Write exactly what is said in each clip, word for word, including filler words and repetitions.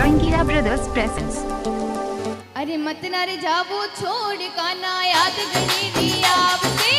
गंगीरा brothers presents. अरे मत नारे जावो छोड़ काना याद गली दिया आपसे।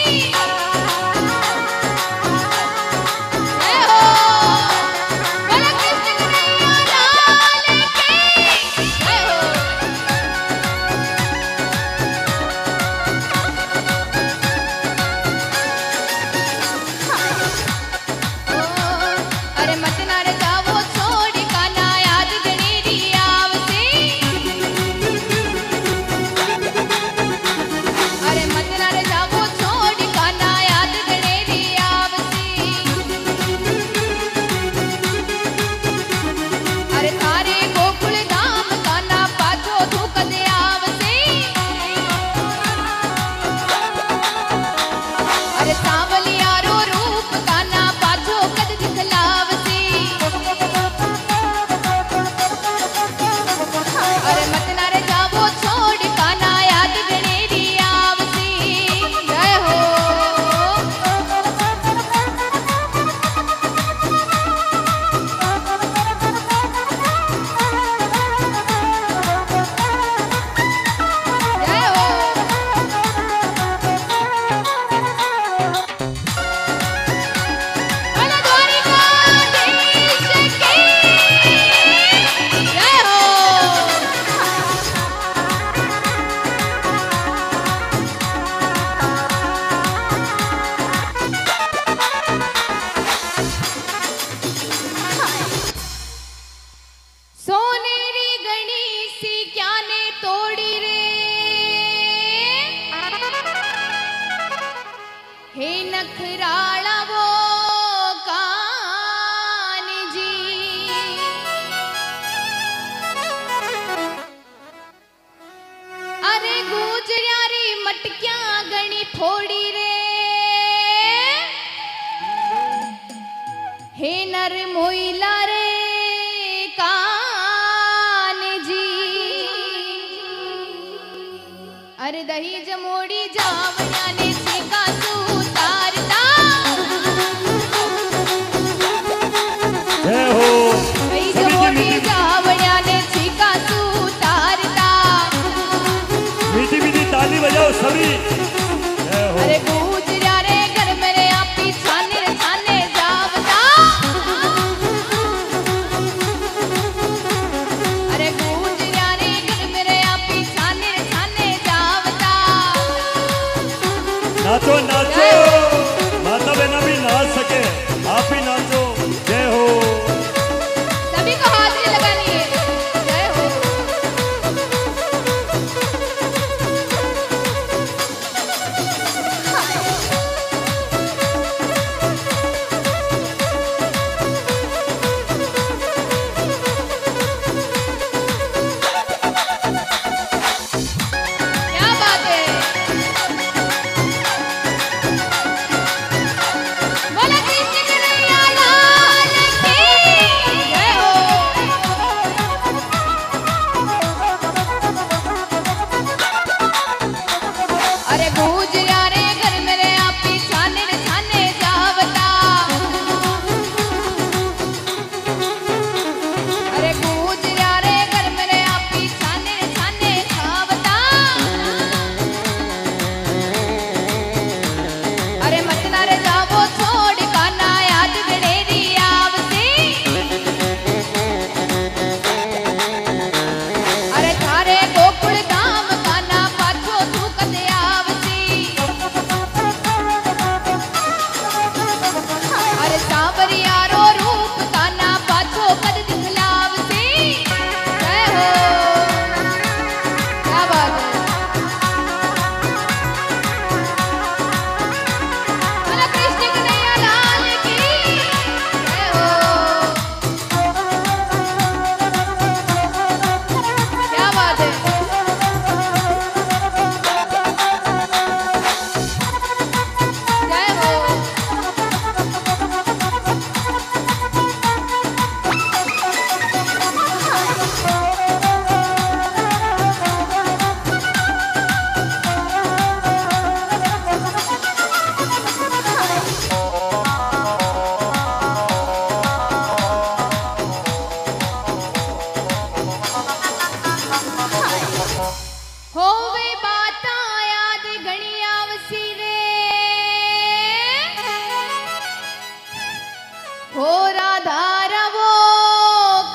हो राधा रवो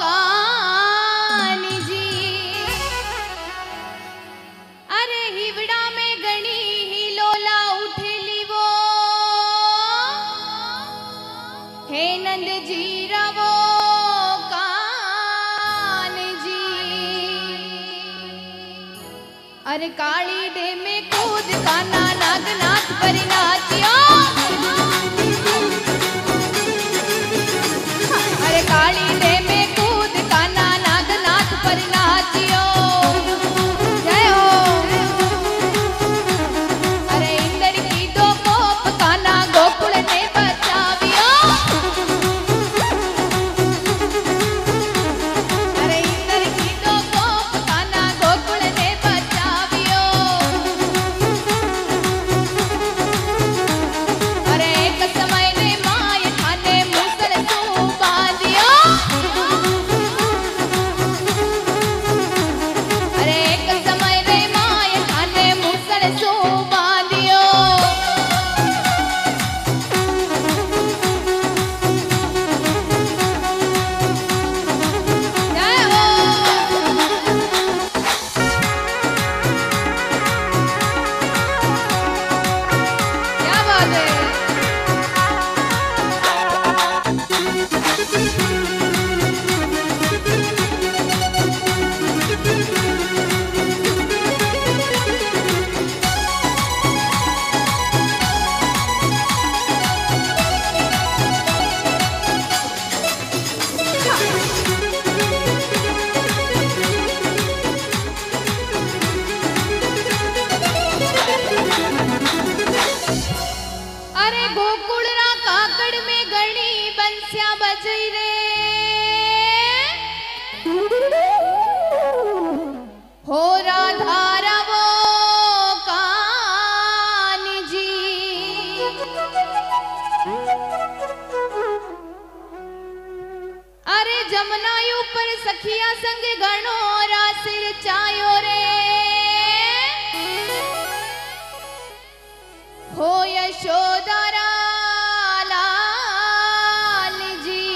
कान्ह जी। अरे हिवड़ा में गणी ही लोला उठली वो, हे नंद जी रवो कान्ह जी। अरे काली डे में कूद काना नागनाथ पर नाचियो, काली डे में कूद काना नागनाथ पर नाचियो। जय हो। अरे इंद्र की दो गोप काना गोकुल ने बचावियो। अरे इंद्र की दो गोप काना गोकुल ने बचावियो। अरे एक समय ने माय थाने मूसल तू बांधियो। सखिया संग गणो रासिर चायो रे, हो यशोदा लाल जी।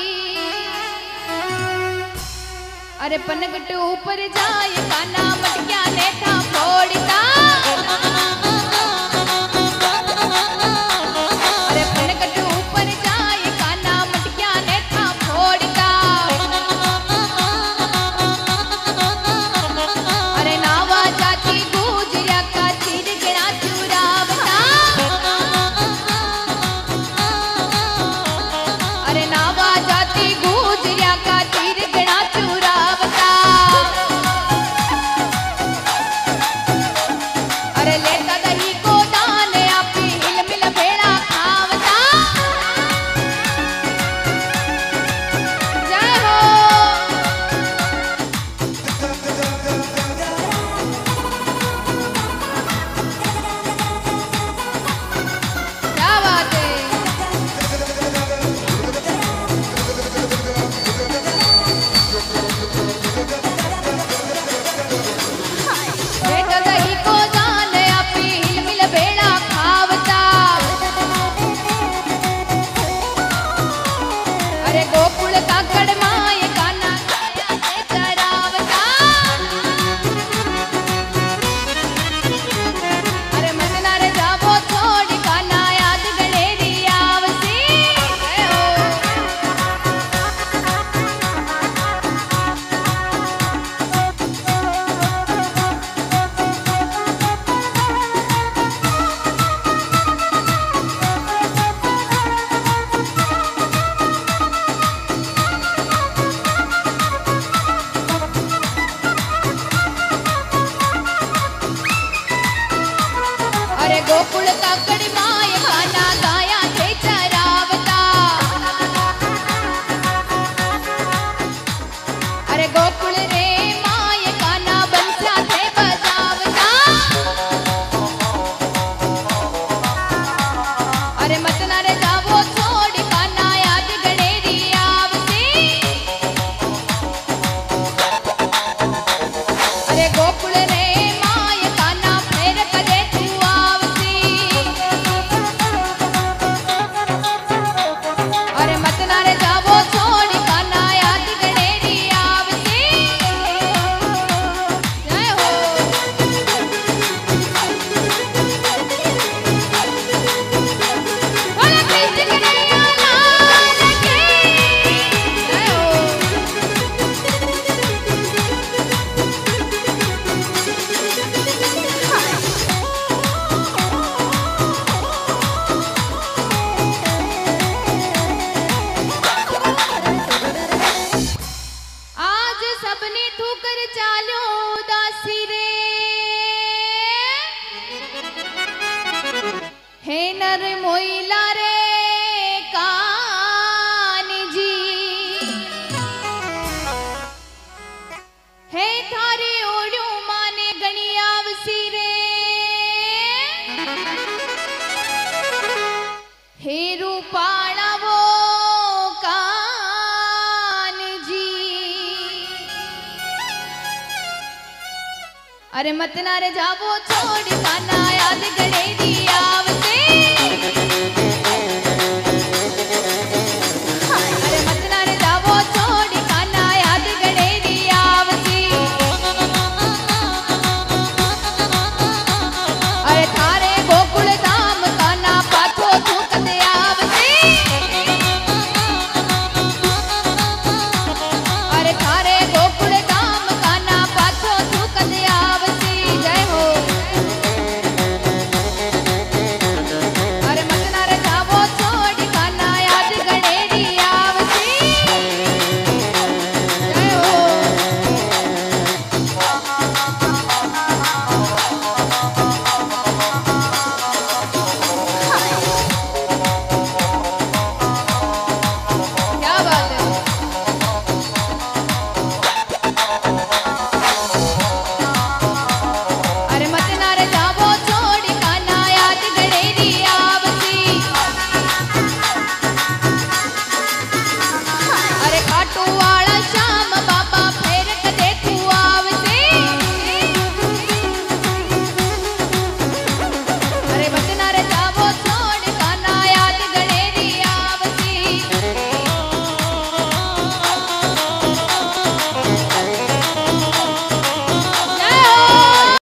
अरे पनकट ऊपर जाय काना मटक्या नेठा फोड़ता। अरे पनकट ऊपर जाय काना मटक्या नेठा फोड़ता। कर मोइला रे कान जी हे थारी ओड़ू माने गणियावसी रे हे रूपाणा वो कान जी। अरे मत ना रे जावो छोड़ काना याद गड़े दिया।